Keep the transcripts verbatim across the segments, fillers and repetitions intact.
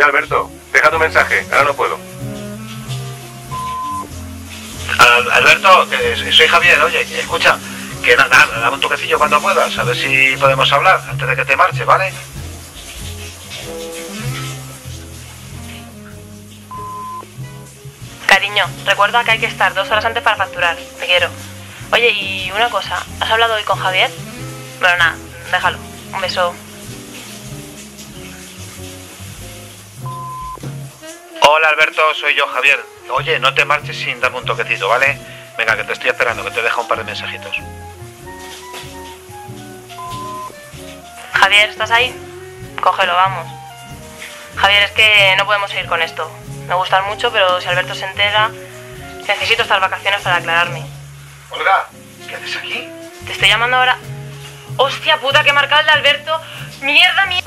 Soy Alberto. Deja tu mensaje. Ahora no puedo. Alberto, soy Javier. Oye, escucha, que nada, na, dame un toquecillo cuando puedas. A ver si podemos hablar antes de que te marches, ¿vale? Cariño, recuerda que hay que estar dos horas antes para facturar. Te quiero. Oye, y una cosa. ¿Has hablado hoy con Javier? Bueno, nada, déjalo. Un beso. Hola Alberto, soy yo, Javier. Oye, no te marches sin darme un toquecito, ¿vale? Venga, que te estoy esperando, que te dejo un par de mensajitos. Javier, ¿estás ahí? Cógelo, vamos. Javier, es que no podemos seguir con esto. Me gustan mucho, pero si Alberto se entera, necesito estas vacaciones para aclararme. Olga, ¿qué haces aquí? Te estoy llamando ahora. ¡Hostia puta, que marca el de Alberto! ¡Mierda, mierda!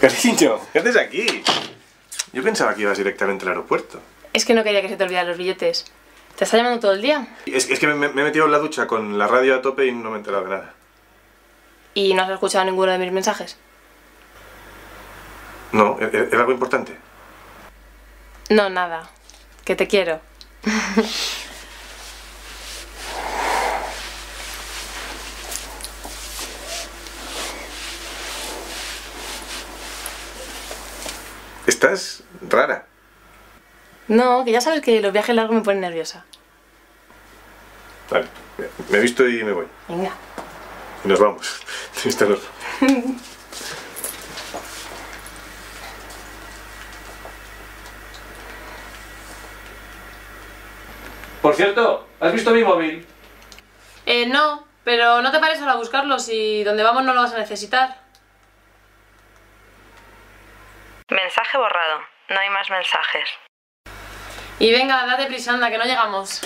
Cariño, ¿qué haces aquí? Yo pensaba que ibas directamente al aeropuerto. Es que no quería que se te olvidaran los billetes. ¿Te está llamando todo el día? Es, es que me, me he metido en la ducha con la radio a tope y no me he enterado de nada. ¿Y no has escuchado ninguno de mis mensajes? No, ¿era algo importante? No, nada. Que te quiero. Estás rara. No, que ya sabes que los viajes largos me ponen nerviosa. Vale, me he visto y me voy. Venga. Y nos vamos. Hasta luego. Por cierto, ¿has visto mi móvil? Eh, no, pero no te pares ahora a buscarlo si donde vamos no lo vas a necesitar. Mensaje borrado. No hay más mensajes. Y venga, date prisa, anda, que no llegamos.